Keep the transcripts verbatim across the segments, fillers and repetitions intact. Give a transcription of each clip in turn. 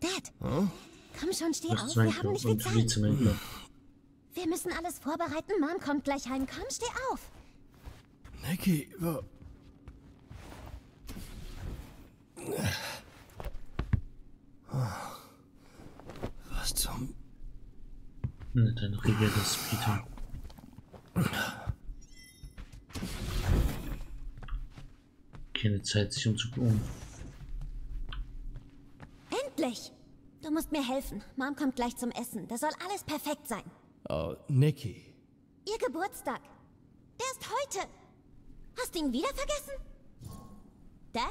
Dad. Dad. Hm? Komm schon, steh auf. Wir haben nicht viel Zeit. Wir müssen alles vorbereiten. Mom kommt gleich heim. Komm, steh auf. Nikki, wa... Was zum... Ne, dann regelt das Peter. Keine Zeit, sich umzugucken. Endlich! Du musst mir helfen. Mom kommt gleich zum Essen. Da soll alles perfekt sein. Oh, Nikki. Ihr Geburtstag. Der ist heute. Hast du ihn wieder vergessen? Dad?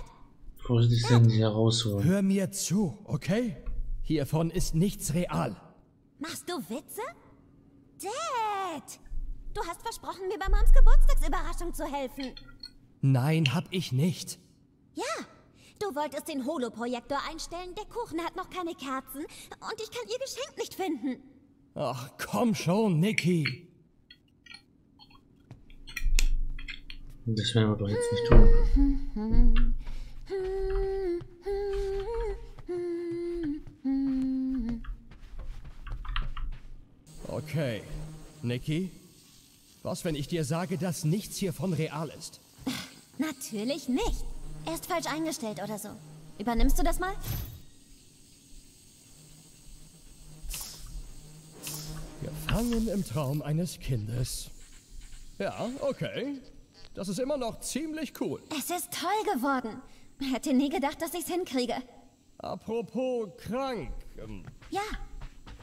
Vorsichtig sein, sie herausholen. Hör mir zu, okay? Hiervon ist nichts real. Machst du Witze? Dad! Du hast versprochen, mir bei Moms Geburtstagsüberraschung zu helfen. Nein, hab ich nicht. Ja, du wolltest den Holoprojektor einstellen, der Kuchen hat noch keine Kerzen und ich kann ihr Geschenk nicht finden. Ach, komm schon, Nikki. Das werden wir doch jetzt nicht tun. Okay, Nikki, was, wenn ich dir sage, dass nichts hiervon real ist? Natürlich nicht. Er ist falsch eingestellt oder so. Übernimmst du das mal? Gefangen im Traum eines Kindes. Ja, okay. Das ist immer noch ziemlich cool. Es ist toll geworden. Hätte nie gedacht, dass ich's hinkriege. Apropos krank. Ähm ja,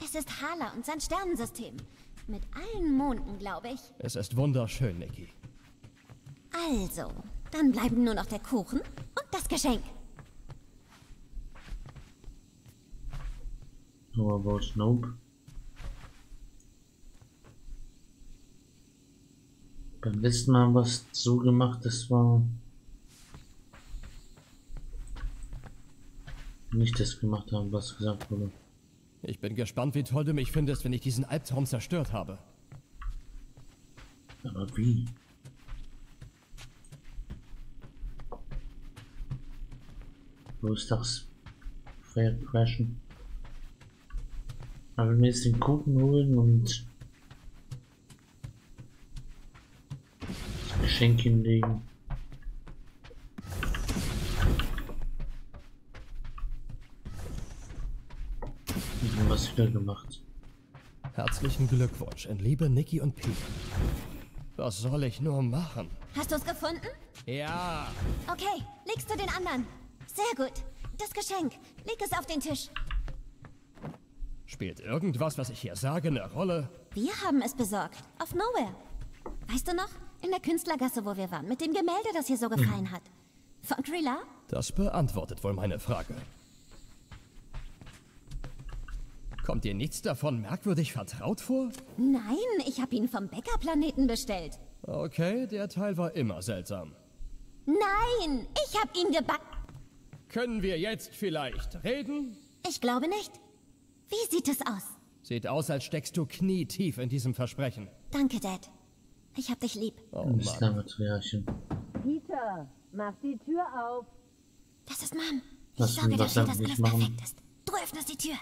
es ist Hala und sein Sternensystem. Mit allen Monden, glaube ich. Es ist wunderschön, Nikki. Also, dann bleiben nur noch der Kuchen und das Geschenk. No about nope. Beim letzten Mal haben wir es so gemacht, das war nicht das gemacht haben, was gesagt wurde. Ich bin gespannt, wie toll du mich findest, wenn ich diesen Albtraum zerstört habe. Aber wie? Wo ist das? Fair crashen. Aber wir müssen den Kuchen holen und Geschenk hinlegen. Wir haben was wieder gemacht. Herzlichen Glückwunsch an liebe Nikki und Peter. Was soll ich nur machen? Hast du es gefunden? Ja. Okay, legst du den anderen. Sehr gut. Das Geschenk. Leg es auf den Tisch. Spielt irgendwas, was ich hier sage, eine Rolle? Wir haben es besorgt. Auf Nowhere. Weißt du noch? In der Künstlergasse, wo wir waren, mit dem Gemälde, das hier so gefallen hat. Von Kree-Rat? Das beantwortet wohl meine Frage. Kommt dir nichts davon merkwürdig vertraut vor? Nein, ich habe ihn vom Bäckerplaneten bestellt. Okay, der Teil war immer seltsam. Nein, ich habe ihn gebacken. Können wir jetzt vielleicht reden? Ich glaube nicht. Wie sieht es aus? Sieht aus, als steckst du knietief in diesem Versprechen. Danke, Dad. Ich hab dich lieb. Oh Mann. Peter, mach die Tür auf. Das ist Mom. Ich das sorge dafür, dass alles perfekt ist. Du öffnest die Tür.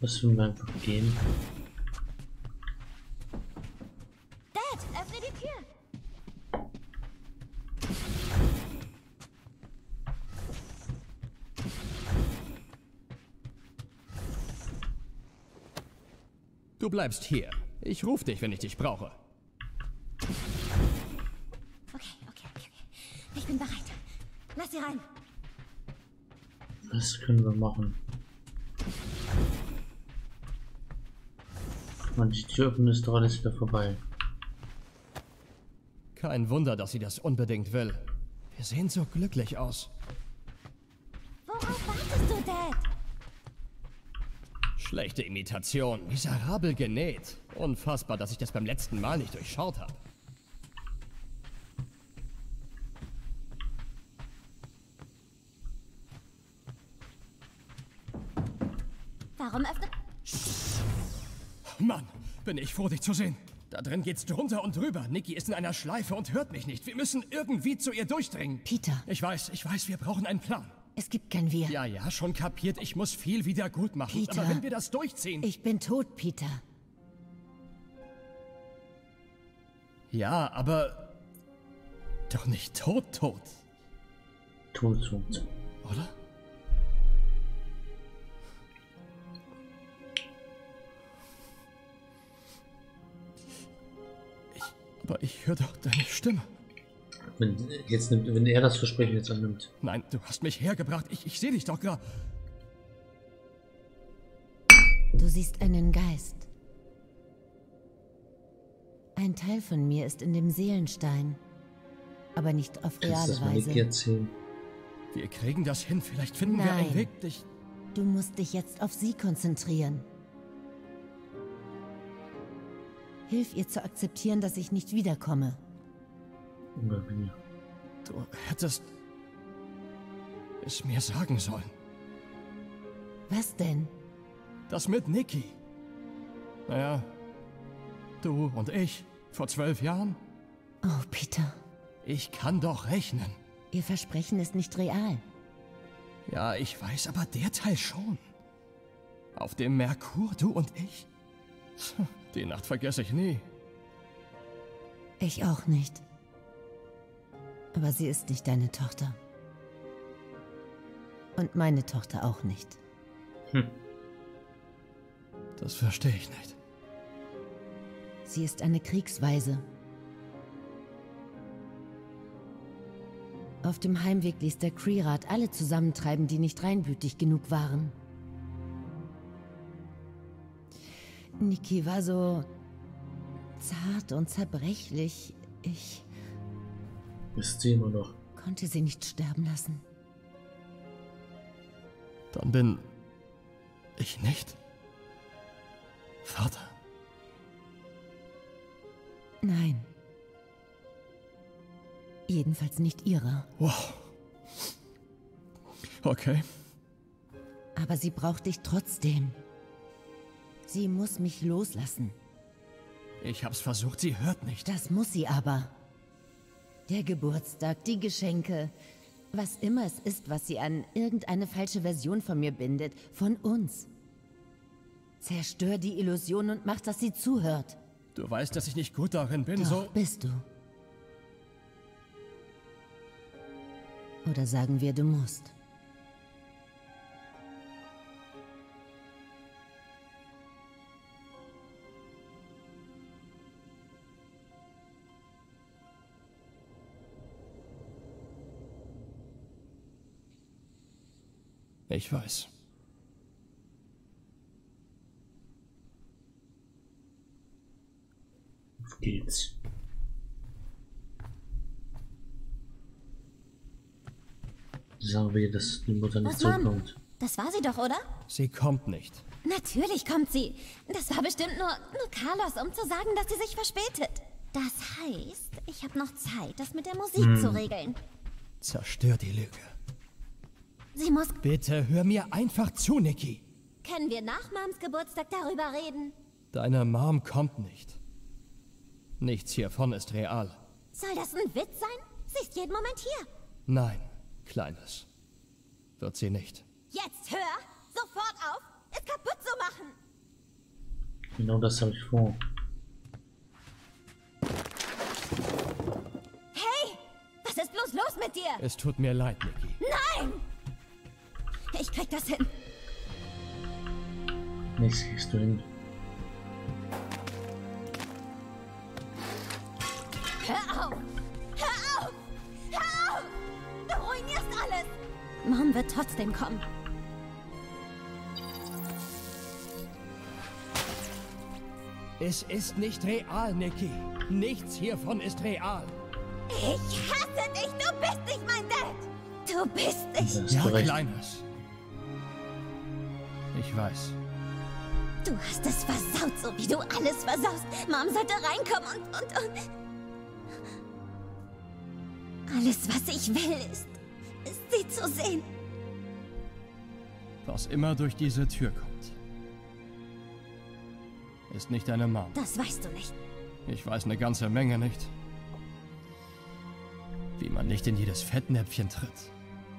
Was will man einfach gehen? Dad, öffne die Tür. Du bleibst hier. Ich rufe dich, wenn ich dich brauche. Okay, okay, okay. Ich bin bereit. Lass sie rein. Was können wir machen? Man, die Tür öffnen, ist doch alles wieder vorbei. Kein Wunder, dass sie das unbedingt will. Wir sehen so glücklich aus. Worauf wartest du, Dad? Schlechte Imitation, miserabel genäht. Unfassbar, dass ich das beim letzten Mal nicht durchschaut habe. Warum öffnet... Mann, bin ich froh, dich zu sehen. Da drin geht's drunter und drüber. Nikki ist in einer Schleife und hört mich nicht. Wir müssen irgendwie zu ihr durchdringen. Peter. Ich weiß, ich weiß, wir brauchen einen Plan. Es gibt kein Wir. Ja, ja, schon kapiert. Ich muss viel wieder gut machen. Peter. Aber wenn wir das durchziehen... Ich bin tot, Peter. Ja, aber... Doch nicht tot, tot. Tot, tot. Oder? Aber ich höre doch deine Stimme. Wenn, jetzt nimmt, wenn er das Versprechen jetzt annimmt. Nein, du hast mich hergebracht. Ich, ich sehe dich doch gerade. Du siehst einen Geist. Ein Teil von mir ist in dem Seelenstein. Aber nicht auf reale Weise. Kannst du das mal Nikki erzählen? Wir kriegen das hin. Vielleicht finden Nein. wir einen Weg, dich... Du musst dich jetzt auf sie konzentrieren. Hilf ihr zu akzeptieren, dass ich nicht wiederkomme. Du hättest es mir sagen sollen. Was denn? Das mit Nikki. Naja, du und ich, vor zwölf Jahren. Oh, Peter. Ich kann doch rechnen. Ihr Versprechen ist nicht real. Ja, ich weiß, aber der Teil schon. Auf dem Merkur, du und ich. Die Nacht vergesse ich nie. Ich auch nicht. Aber sie ist nicht deine Tochter. Und meine Tochter auch nicht. Hm. Das verstehe ich nicht. Sie ist eine Kriegsweise. Auf dem Heimweg ließ der Kree-Rat alle zusammentreiben, die nicht reinblütig genug waren. Nikki war so zart und zerbrechlich. Ich... Ist sie immer noch. Konnte sie nicht sterben lassen. Dann bin... ich nicht... Vater. Nein. Jedenfalls nicht ihrer. Wow. Okay. Aber sie braucht dich trotzdem. Sie muss mich loslassen. Ich hab's versucht, sie hört nicht. Das muss sie aber. Der Geburtstag, die Geschenke. Was immer es ist, was sie an irgendeine falsche Version von mir bindet. Von uns. Zerstör die Illusion und mach, dass sie zuhört. Du weißt, dass ich nicht gut darin bin, Doch, so... bist du. Oder sagen wir, du musst. Ich weiß. Auf geht's. Sagen wir, dass die Mutter nicht zurückkommt. Das war sie doch, oder? Sie kommt nicht. Natürlich kommt sie. Das war bestimmt nur, nur Carlos, um zu sagen, dass sie sich verspätet. Das heißt, ich habe noch Zeit, das mit der Musik hm. zu regeln. Zerstör die Lüge. Sie muss... Bitte hör mir einfach zu, Nikki. Können wir nach Moms Geburtstag darüber reden? Deine Mom kommt nicht. Nichts hiervon ist real. Soll das ein Witz sein? Sie ist jeden Moment hier. Nein, Kleines. Wird sie nicht. Jetzt hör! Sofort auf! Es kaputt zu machen! Genau das habe ich vor. Hey! Was ist bloß los mit dir? Es tut mir leid, Nikki. Nein! Ich krieg das hin. Nichts kriegst du hin. Hör auf! Hör auf! Hör auf! Du ruinierst alles! Mom wird trotzdem kommen. Es ist nicht real, Nikki. Nichts hiervon ist real. Ich hasse dich! Du bist nicht mein Dad! Du bist nicht... Ja, Kleines. Ich weiß. Du hast es versaut, so wie du alles versaust. Mom sollte reinkommen und, und, und... Alles, was ich will, ist, ist sie zu sehen. Was immer durch diese Tür kommt. ist nicht deine Mom. Das weißt du nicht. Ich weiß eine ganze Menge nicht. Wie man nicht in jedes Fettnäpfchen tritt.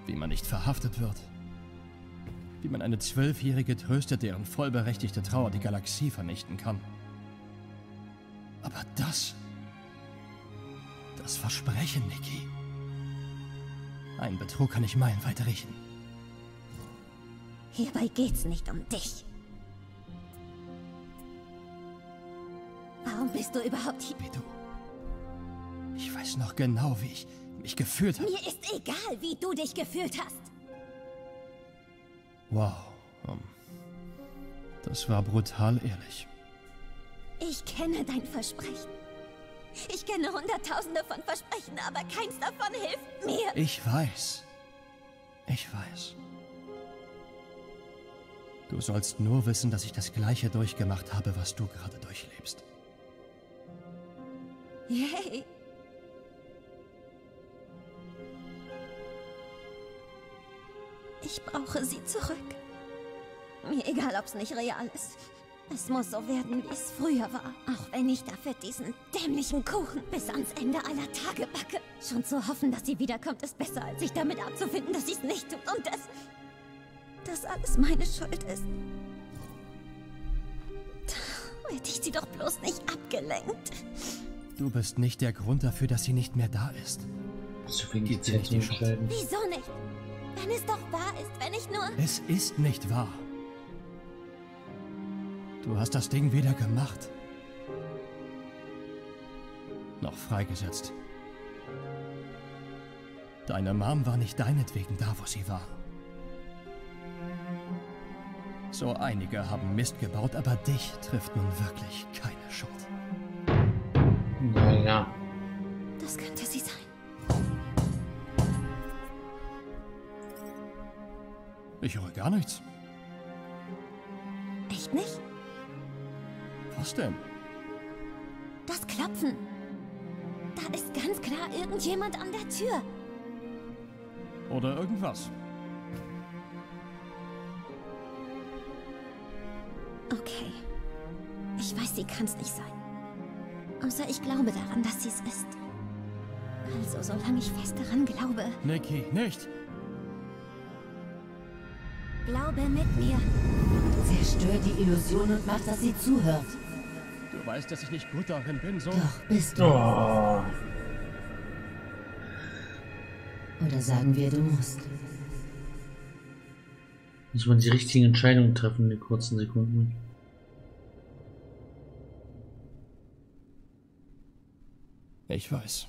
Wie man nicht verhaftet wird. Wie man eine Zwölfjährige tröstet, deren vollberechtigte Trauer die Galaxie vernichten kann. Aber das... Das Versprechen, Nikki. Ein Betrug kann ich meilenweit riechen. Hierbei geht's nicht um dich. Warum bist du überhaupt hier? Wie du. Ich weiß noch genau, wie ich mich gefühlt habe. Mir ist egal, wie du dich gefühlt hast. Wow. Das war brutal ehrlich. Ich kenne dein Versprechen. Ich kenne Hunderttausende von Versprechen, aber keins davon hilft mir. Ich weiß. Ich weiß. Du sollst nur wissen, dass ich das Gleiche durchgemacht habe, was du gerade durchlebst. Yay. Ich brauche sie zurück. Mir egal, ob es nicht real ist. Es muss so werden, wie es früher war. Auch wenn ich dafür diesen dämlichen Kuchen bis ans Ende aller Tage backe. Schon zu hoffen, dass sie wiederkommt, ist besser, als sich damit abzufinden, dass sie es nicht tut. Und dass... dass alles meine Schuld ist. Hätte ich sie doch bloß nicht abgelenkt. Du bist nicht der Grund dafür, dass sie nicht mehr da ist. So viel geht's nicht die Schuld. Wieso nicht? Wenn es doch wahr ist, wenn ich nur... Es ist nicht wahr. Du hast das Ding weder gemacht, noch freigesetzt. Deine Mom war nicht deinetwegen da, wo sie war. So einige haben Mist gebaut, aber dich trifft nun wirklich keine Schuld. Naja. Das könnte sie sein. Ich höre gar nichts. Echt nicht? Was denn? Das Klopfen. Da ist ganz klar irgendjemand an der Tür. Oder irgendwas. Okay. Ich weiß, sie kann's nicht sein. Außer ich glaube daran, dass sie es ist. Also, solange ich fest daran glaube... Nikki, nicht! Glaube mit mir. Zerstör die Illusion und mach, dass sie zuhört. Du weißt, dass ich nicht gut darin bin, so... Doch, bist du. Oh. Oder sagen wir, du musst. Muss man die richtigen Entscheidungen treffen in den kurzen Sekunden. Ich weiß.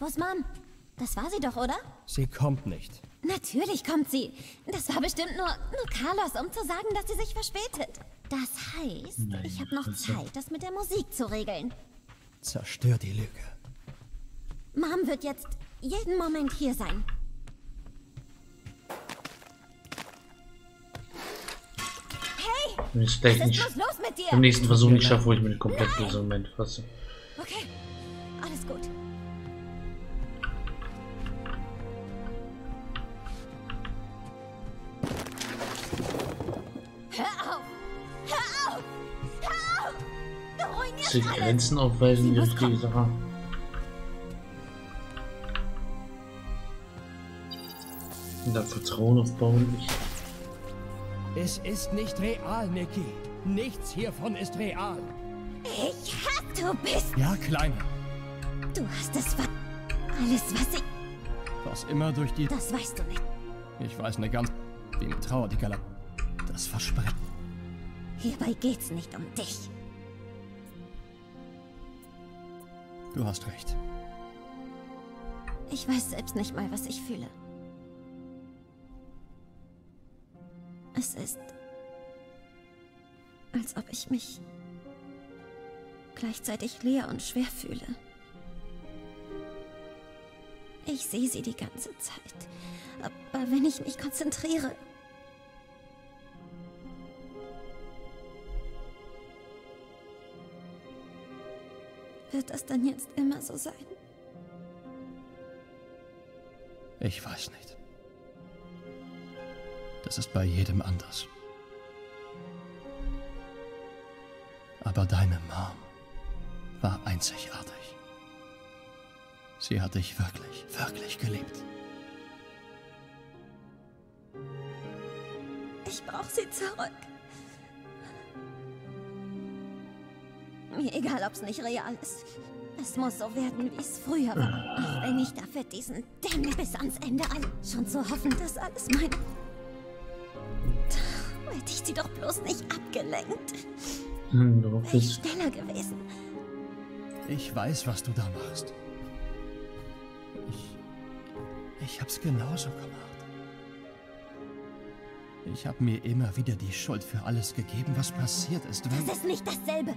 Wo ist Mom? Das war sie doch, oder? Sie kommt nicht. Natürlich kommt sie. Das war bestimmt nur, nur Carlos, um zu sagen, dass sie sich verspätet. Das heißt, Nein, ich habe noch Zeit, das mit der Musik zu regeln. Zerstör die Lüge. Mom wird jetzt... jeden Moment hier sein. Hey! Ich denke, was ist los mit dir? Im nächsten Versuch nicht schaffe, wo ich mir den kompletten Moment fasse. Okay, alles gut. Hör auf! Hör auf! Hör auf! Du ruinierst sie alles! Grenzen aufweisen, die uns gesagt haben. Da Vertrauen aufbauen. Es ist nicht real, Nikki. Nichts hiervon ist real. Ich hab, du bist... Ja, Kleine. Du hast es... Alles, was ich... Was immer durch die... Das weißt du nicht. Ich weiß eine ganz... Wie eine Trauer, die Galaxie. Das Versprechen. Hierbei geht's nicht um dich. Du hast recht. Ich weiß selbst nicht mal, was ich fühle. Es ist, als ob ich mich gleichzeitig leer und schwer fühle. Ich sehe sie die ganze Zeit, aber wenn ich mich konzentriere... Wird das dann jetzt immer so sein? Ich weiß nicht. Das ist bei jedem anders. Aber deine Mom war einzigartig. Sie hat dich wirklich, wirklich geliebt. Ich brauche sie zurück. Mir egal, ob es nicht real ist. Es muss so werden, wie es früher war. Ach, wenn ich dafür diesen Dämmel bis ans Ende an. Schon zu hoffen, dass alles mein... Hätte ich sie doch bloß nicht abgelenkt. Hm, wäre ich schneller gewesen. Ich weiß, was du da machst. Ich... Ich hab's genauso gemacht. Ich habe mir immer wieder die Schuld für alles gegeben, was passiert ist, wenn... Das ist nicht dasselbe.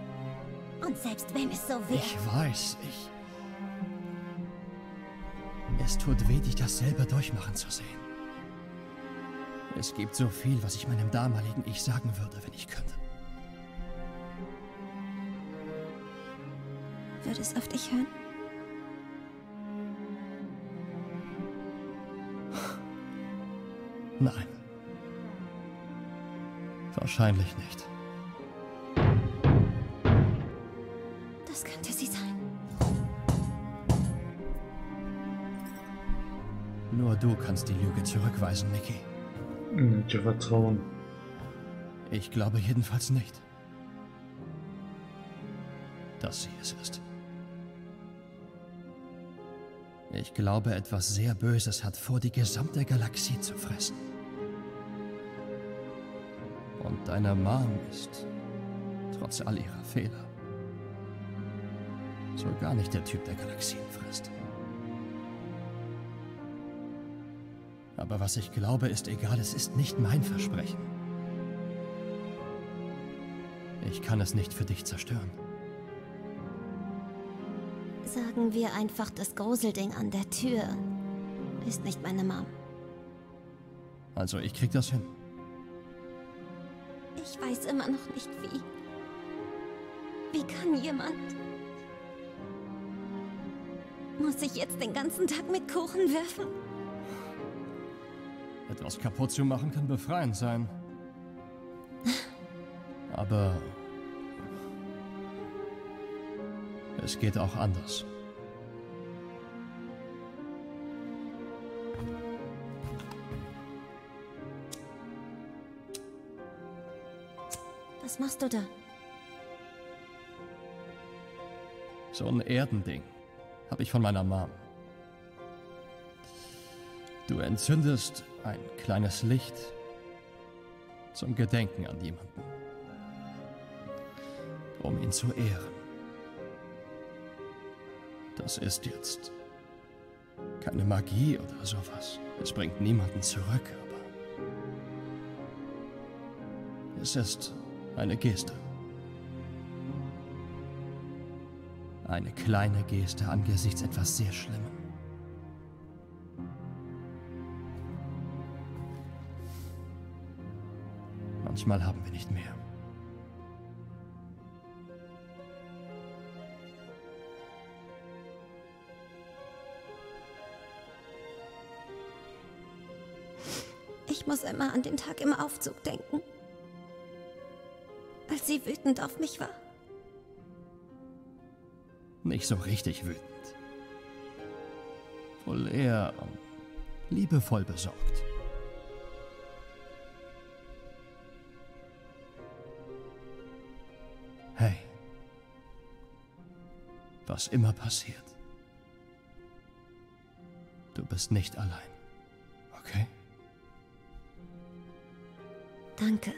Und selbst wenn es so wäre... Ich weiß, ich... Es tut weh, dich dasselbe durchmachen zu sehen. Es gibt so viel, was ich meinem damaligen Ich sagen würde, wenn ich könnte. Würde es auf dich hören? Nein. Wahrscheinlich nicht. Das könnte sie sein. Nur du kannst die Lüge zurückweisen, Nikki. Nicht zu vertrauen. Ich glaube jedenfalls nicht, dass sie es ist. Ich glaube, etwas sehr Böses hat vor, die gesamte Galaxie zu fressen. Und deine Mom ist, trotz all ihrer Fehler, so gar nicht der Typ, der Galaxien frisst. Aber was ich glaube, ist egal, es ist nicht mein Versprechen. Ich kann es nicht für dich zerstören. Sagen wir einfach, das Gruselding an der Tür ist nicht meine Mom. Also, ich krieg das hin. Ich weiß immer noch nicht, wie. Wie kann jemand... Muss ich jetzt den ganzen Tag mit Kuchen werfen? Etwas kaputt zu machen kann befreiend sein. Aber... Es geht auch anders. Was machst du da? So ein Erdending habe ich von meiner Mom. Du entzündest ein kleines Licht zum Gedenken an jemanden, um ihn zu ehren. Das ist jetzt keine Magie oder sowas. Es bringt niemanden zurück, aber es ist eine Geste. Eine kleine Geste angesichts etwas sehr Schlimmes. Manchmal haben wir nicht mehr. Ich muss immer an den Tag im Aufzug denken, als sie wütend auf mich war. Nicht so richtig wütend. Wohl eher liebevoll besorgt. Hey, was immer passiert, du bist nicht allein, okay? Danke.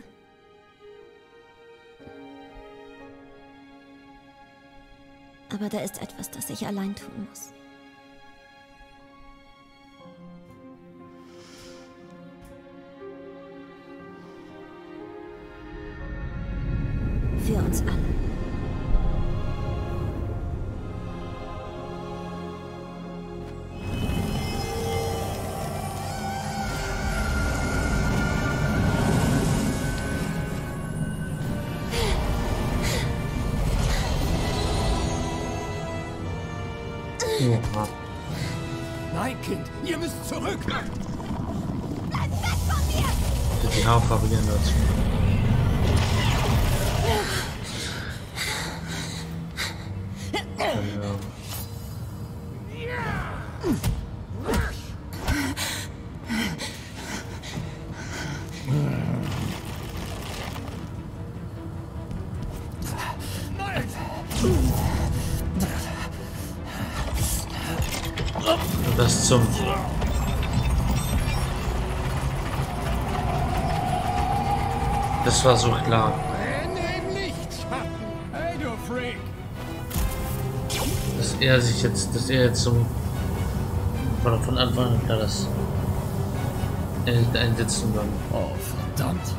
Aber da ist etwas, das ich allein tun muss. Für uns alle. Kree-Rat. Nein, Kind, ihr müsst zurück! Bleib weg von mir! Die Haarfarbe geändert. Das zum... Das war so klar. Dass er sich jetzt, dass er jetzt zum... War doch von Anfang an klar, dass... Er einsetzen kann. Oh, verdammt.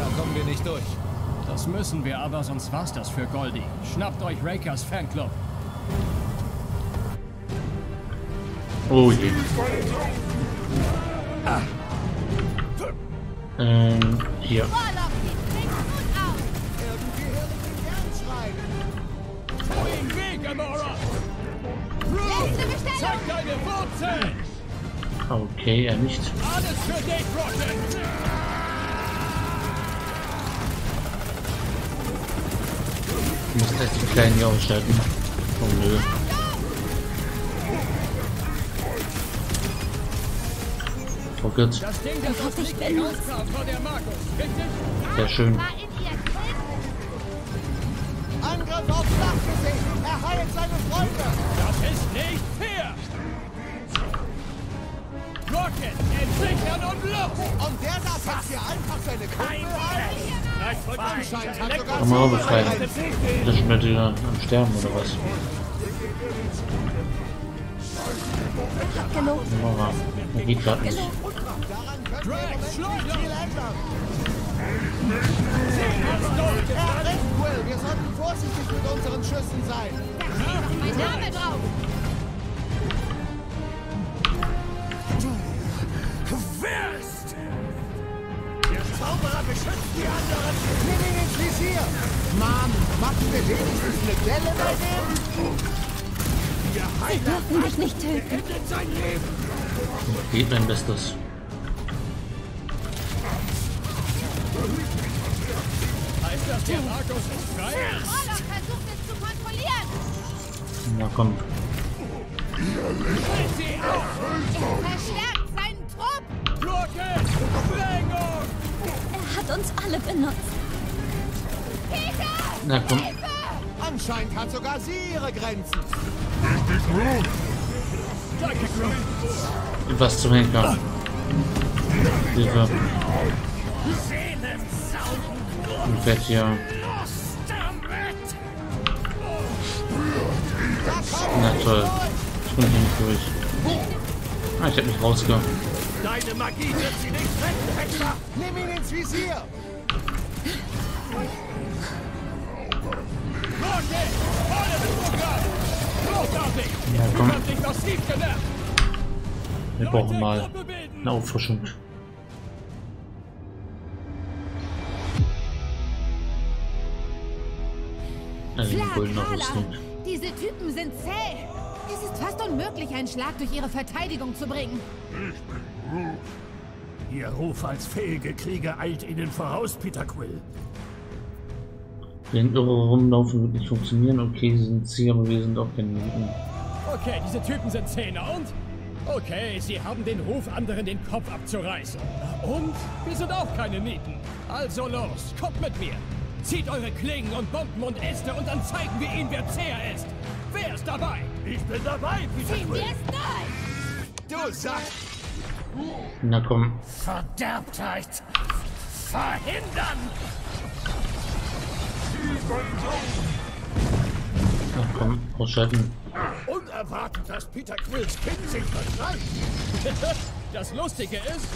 Da kommen wir nicht durch. Das müssen wir aber, sonst war's das für Goldie. Schnappt euch Rakers Fanclub. Oh je. Ah. Ähm, hier. Okay, er nicht. Ich muss gleich den Kleinen hier ausschalten. Oh nö. Oh Gott. Sehr schön. Angriff auf Sachgesehen. Er heilt seine Freunde. Das ist nicht fair. Rocket, entsichern und los. Und der darf jetzt hier einfach seine Karte halten. Kann man auch befreien. Das ist mit am Sterben oder was? Hallo. Da geht grad nicht. Drax, schleudern! Er hat recht, Quill. Wir sollten vorsichtig mit unseren Schüssen sein. Mein Name drauf! Du wirst! Der Zauberer beschützt die anderen! Nimm ihn ins Visier! Mann, machen wir wenigstens eine Delle bei dem? Sie dürfen mich nicht töten! Geht mein Bestes. Heißt das, der Markus ist frei? Carlos versucht es zu kontrollieren. Na komm. Er verstärkt seinen Trupp. Rocket! Er hat uns alle benutzt. Peter! Na komm. Anscheinend hat sogar sie ihre Grenzen. Richtig gut. Was zum Henker. Hilfe. Ich werde hier. Na toll. Ich bin hier nicht durch. Ah, ich hab mich rausgehauen. Deine Magie wird sie nicht retten. Nimm ihn ins Visier. Ja, komm. Wir brauchen mal eine Auffrischung. Also die Bullen noch ausnehmen. Diese Typen sind zäh. Es ist fast unmöglich, einen Schlag durch ihre Verteidigung zu bringen. Ich bin Ruf. Ihr Ruf als fähige Krieger eilt ihnen voraus, Peter Quill. Wenn irre rumlaufen wird nicht funktionieren. Okay, sie sind zäh, aber wir sind auch keine Minuten. Okay, diese Typen sind Zähne und... Okay, sie haben den Ruf, anderen den Kopf abzureißen. Und wir sind auch keine Nieten. Also los, kommt mit mir. Zieht eure Klingen und Bomben und Äste und dann zeigen wir ihnen, wer zäher ist. Wer ist dabei? Ich bin dabei, Peter Quill. Ziehen wir es durch! Du sagst... Na komm. Verderbtheit! Verhindern! Ach komm, ausschalten. Unerwartet, dass Peter Quills Kind sich vertreibt. Das Lustige ist,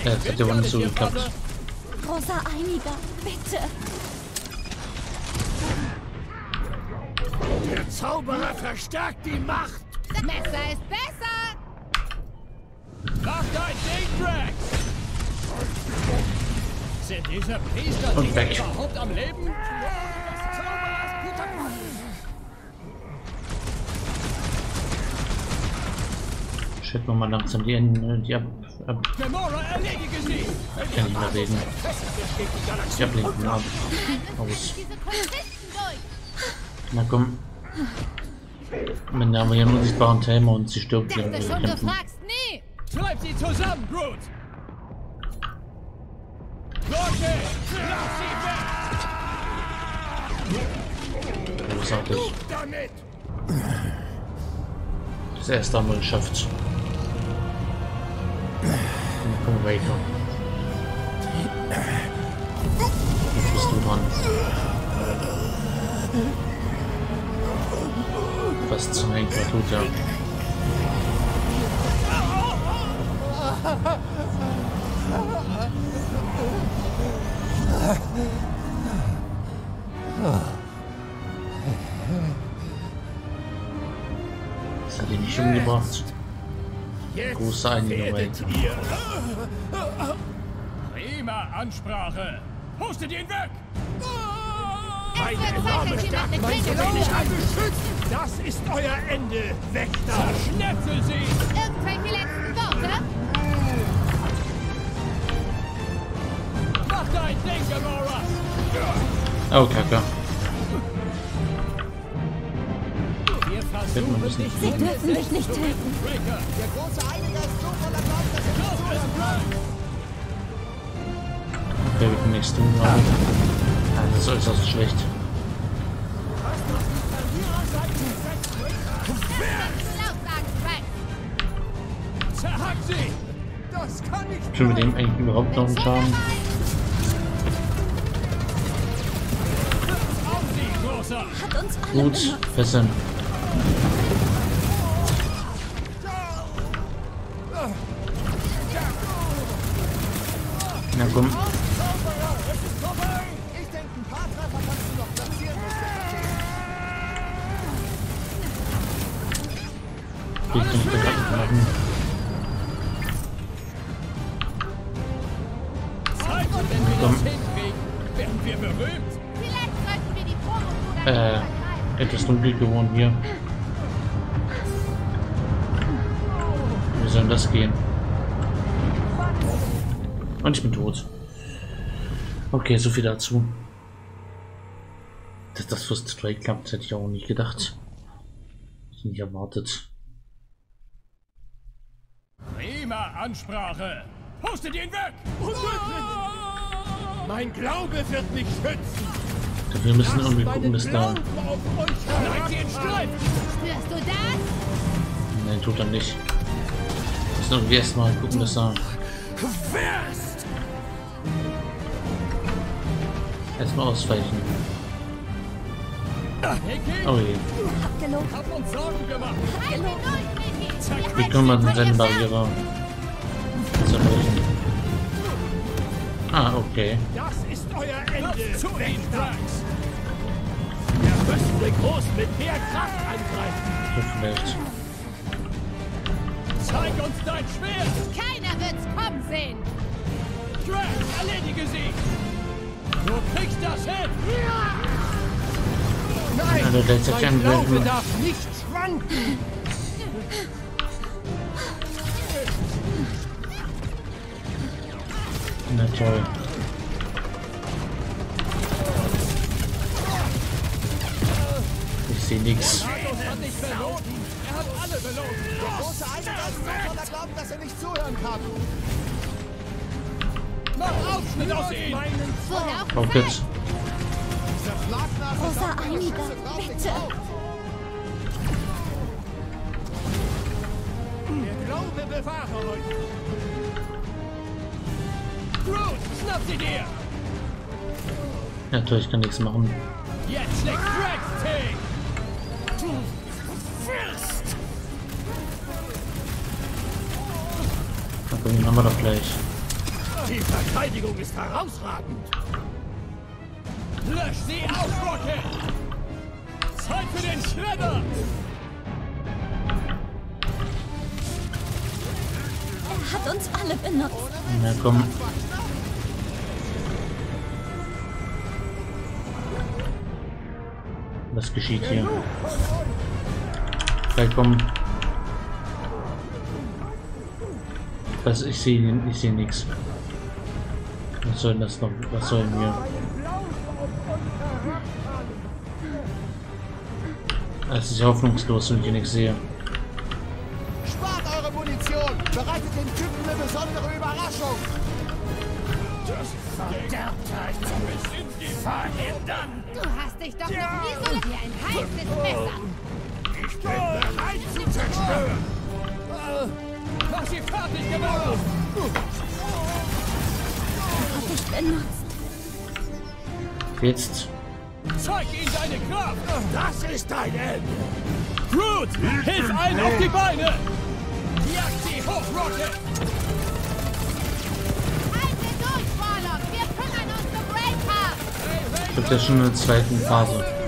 ich ja, jetzt bin hat der gar nicht so geklappt. Großer Einiger, bitte. Der Zauberer verstärkt die Macht. Das Messer ist besser. Mach dein Ding, Drax. Sind diese Priester nicht überhaupt am Leben? Shit, nochmal langsam die Enden. Die ab. ab ich kann nicht mehr reden. Die ablenken ab. Aus. Na komm. Wenn da haben wir ja nur sichtbaren Thema und sie stirbt. Wenn wir kämpfen. Treib sie zusammen, Groot! Rocket! Lass sie weg! Genug damit! Das erste haben wir geschafft. Dann kommen wir weiter. Jetzt bist du dran. Was zum Henker tut ja. Das hat ihn nicht umgebracht. Große Eingeweihung. Prima Ansprache. Hustet ihn weg! Eine enorme Stadt, mein Gehirn nicht beschützt. Das ist euer Ende. Weg da! Schnetzel sie! Irgendwelche letzten Worte? Oh, Kacke. Sie dürfen mich nicht töten. Der große Heiliger ist so voller Kraft, dass er so bleibt. Okay, wir können nichts tun, aber das ist äußerst schlecht. Können wir dem eigentlich überhaupt noch einen Schaden? Gut, fesseln. Na komm. Ich denke, ein paar Treffer kannst du noch platzieren. Ich kann mich da gerade nicht machen. Na komm. Werden wir berühmt? Äh, etwas dunkel geworden hier. Wie soll das gehen? Und ich bin tot. Okay, so viel dazu. Dass das fürs Tutorial klappt, hätte ich auch nicht gedacht. Hätte ich nicht erwartet. Prima Ansprache! Postet ihn weg! Mein Glaube wird mich schützen! Wir müssen irgendwie gucken, dass da... Nein, tut er nicht. Wir müssen irgendwie erstmal gucken, dass da... Erstmal ausweichen. Oh je. Wie kann man denn seine Barriere zerbrechen? Ah, okay. Das ist euer Ende. Zu Ende. Wir müssen den Groß mit mehr Kraft angreifen. So vielleicht. Zeig uns dein Schwert. Keiner wird's kommen sehen. Drax, erledige sie. Du kriegst das hin. Nein, also, das ist mein Glaube darf nicht schwanken. Na toll. Ich sehe nichts. Er hat alle belogen. Der große Einige ist so voller Glauben, dass er nicht zuhören kann. Mach Aufschnitt aus ihm! Rocket. Großer Einiger, bitte. Der Glaube bewahre euch. Schnapp sie dir! Natürlich kann nichts machen. Jetzt schlägt Drax Tee! Du wirst! Na komm, den haben wir doch gleich. Die Verteidigung ist herausragend! Lösch sie aus, Rocket! Zeit für den Schredder! Er hat uns alle benutzt! Na komm. Was geschieht hier? Gleich kommen. Also ich sehe ich sehe nichts. Was soll das noch? Was soll mir? Es ist hoffnungslos, wenn ich nichts sehe. Spart eure Munition! Bereitet den Typen eine besondere Überraschung! Das Verderbtheit soll mich verhindern! Du hast dich doch ja. noch nie so wie ein heißes Messer! Ich bin bereit zu zerstören! Was ihr fertig gemacht habt! Ich bin benutzt! Jetzt! Zeig ihm deine Kraft! Das ist dein Ende! Groot, hilf allen auf die Beine! Jag sie hoch, Rocket! Haltet durch, Warlock! Wir kümmern uns um Braveheart! Ich hab ja schon in der zweiten Phase.